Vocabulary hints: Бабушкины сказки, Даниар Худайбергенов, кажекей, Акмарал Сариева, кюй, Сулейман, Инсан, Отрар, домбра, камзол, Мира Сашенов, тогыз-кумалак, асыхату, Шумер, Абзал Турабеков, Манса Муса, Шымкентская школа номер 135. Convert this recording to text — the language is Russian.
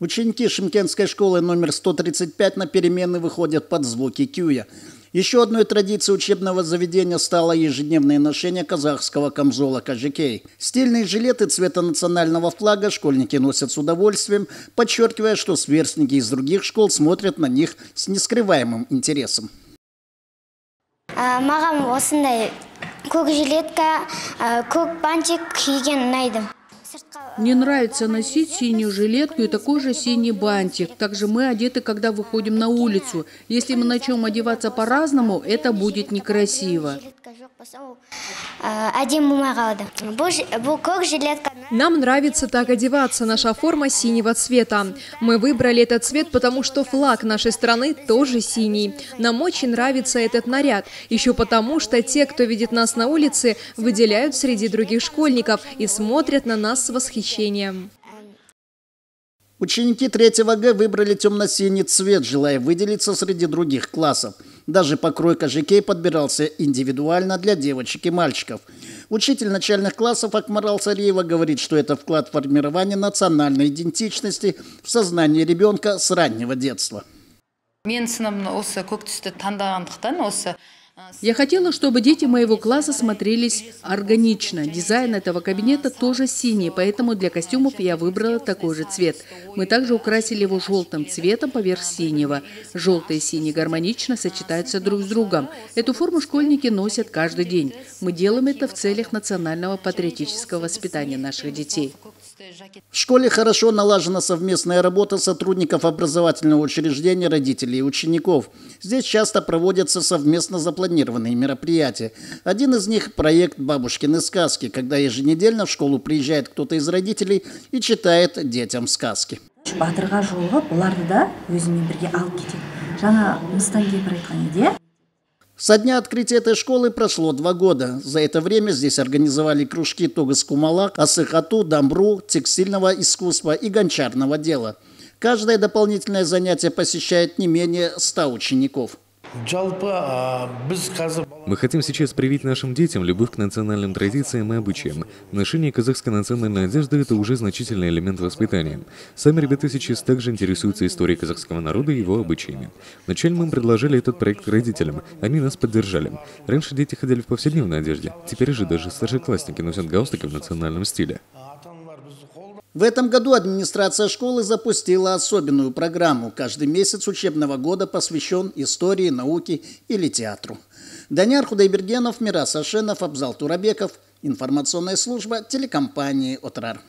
Ученики Шымкентской школы номер 135 на перемены выходят под звуки кюя. Еще одной традицией учебного заведения стало ежедневное ношение казахского камзола кажекей. Стильные жилеты цвета национального флага школьники носят с удовольствием, подчеркивая, что сверстники из других школ смотрят на них с нескрываемым интересом. Мне нравится носить синюю жилетку и такой же синий бантик. Также мы одеты, когда выходим на улицу. Если мы начнем одеваться по-разному, это будет некрасиво. Нам нравится так одеваться. Наша форма синего цвета. Мы выбрали этот цвет, потому что флаг нашей страны тоже синий. Нам очень нравится этот наряд. Еще потому, что те, кто видит нас на улице, выделяют среди других школьников и смотрят на нас с восхищением. Ученики 3-го Г выбрали темно-синий цвет, желая выделиться среди других классов. Даже покрой кажекей подбирался индивидуально для девочек и мальчиков. Учитель начальных классов Акмарал Сариева говорит, что это вклад в формирование национальной идентичности в сознании ребенка с раннего детства. Я хотела, чтобы дети моего класса смотрелись органично. Дизайн этого кабинета тоже синий, поэтому для костюмов я выбрала такой же цвет. Мы также украсили его желтым цветом поверх синего. Желтый и синий гармонично сочетаются друг с другом. Эту форму школьники носят каждый день. Мы делаем это в целях национального патриотического воспитания наших детей. В школе хорошо налажена совместная работа сотрудников образовательного учреждения, родителей и учеников. Здесь часто проводятся совместно запланированные мероприятия. Один из них – проект «Бабушкины сказки», когда еженедельно в школу приезжает кто-то из родителей и читает детям сказки. Со дня открытия этой школы прошло 2 года. За это время здесь организовали кружки тогыз-кумалак, асыхату, домбру, текстильного искусства и гончарного дела. Каждое дополнительное занятие посещает не менее 100 учеников. Мы хотим сейчас привить нашим детям любовь к национальным традициям и обычаям. Ношение казахской национальной одежды – это уже значительный элемент воспитания. Сами ребята сейчас также интересуются историей казахского народа и его обычаями. Вначале мы предложили этот проект родителям, они нас поддержали. Раньше дети ходили в повседневной одежде, теперь же даже старшеклассники носят галстуки в национальном стиле. В этом году администрация школы запустила особенную программу. Каждый месяц учебного года посвящен истории, науке или театру. Даниар Худайбергенов, Мира Сашенов, Абзал Турабеков. Информационная служба телекомпании «Отрар».